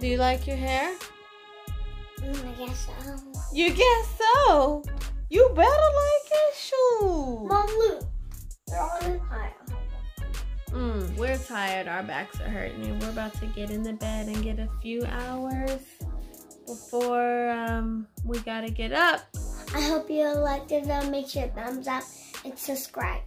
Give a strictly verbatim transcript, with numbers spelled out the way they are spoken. Do you like your hair? Mm, I guess so. You guess so? You better like it, shoot. Mom, look. They're all tired. Mm, we're tired. Our backs are hurting. And we're about to get in the bed and get a few hours before um, we gotta get up. I hope you liked it. Now make sure thumbs up and subscribe.